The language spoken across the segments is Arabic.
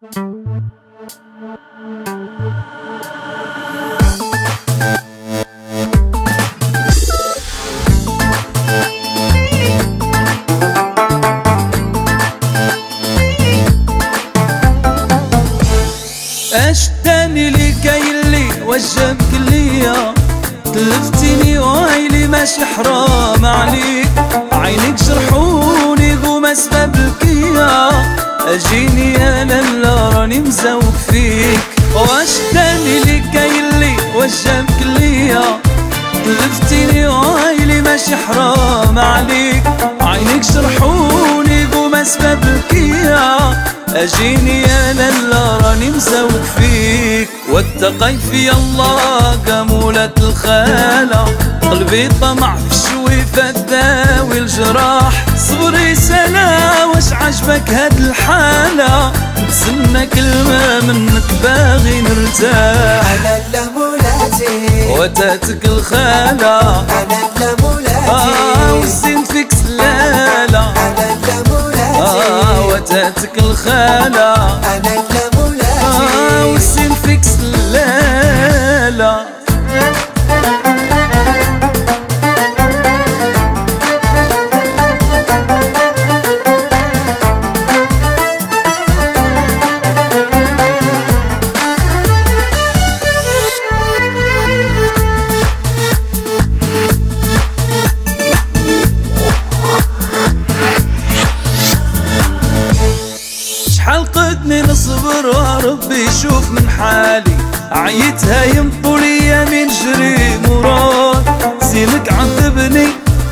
اشتاني لكي اللي وجبك ليا تلفتني وهيلي ماشي حرام عليك عينك جرحوني غماس بابلكية اجيني انا اللي راني مزوق فيك واشتاني لكي اللي وجبك ليا تلفتني وهيلي ماشي حرام عليك عينك جرحوني غماس بابلكية اجيني انا اللي راني مزوق فيك واتقي في الله كمولة الخالة قلبي طمع في الشويفة تداوي الجراح صبري سنة واش عجبك هاد الحالة نتسنى كلمة منك باغي نرتاح انا لا مولاتي وتاتك الخالة انا لا مولاتي وزين فيك سلالة انا لا وتاتك الخالة أنا لا مولاتي والسين فيك سلالة شحال قدني نصبر وربي يشوف من حالي عيتها ينطو ليا من جري مراد زينك عذبني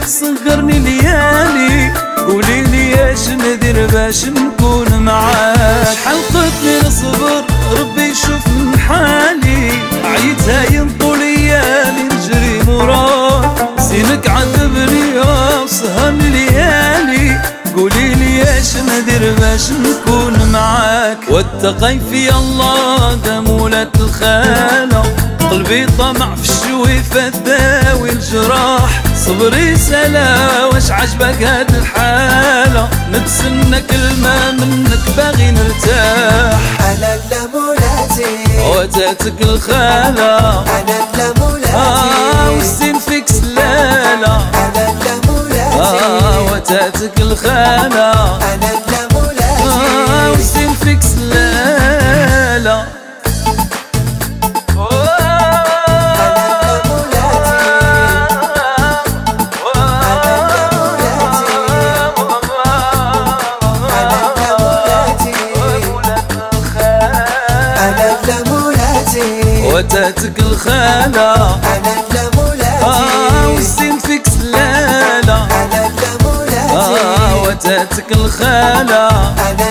صغرني ليالي قوليلي اش ندير باش نكون معاك شحال قدني نصبر ربي يشوف من حالي عيتها ينطو ليا من جري مراد زينك عذبني وسهرني ليالي قوليلي اش ندير باش نكون معاك واتقي في الله مولة الخالة قلبي طمع في الشويفة تداوي الجراح صبري سلا واش عجبك هاد الحالة نتسنى كلمة منك باغي نرتاح انا لا مولاتي وتاتك الخالة انا لا مولاتي والزين فيك سلالة انا لا مولاتي وتاتك الخالة انا لا مولاتي والزين فيك سلالة. وتاتك الخالة أنا لا مولاتي والزين فيك سلالة أنا لا مولاتي وتاتك الخالة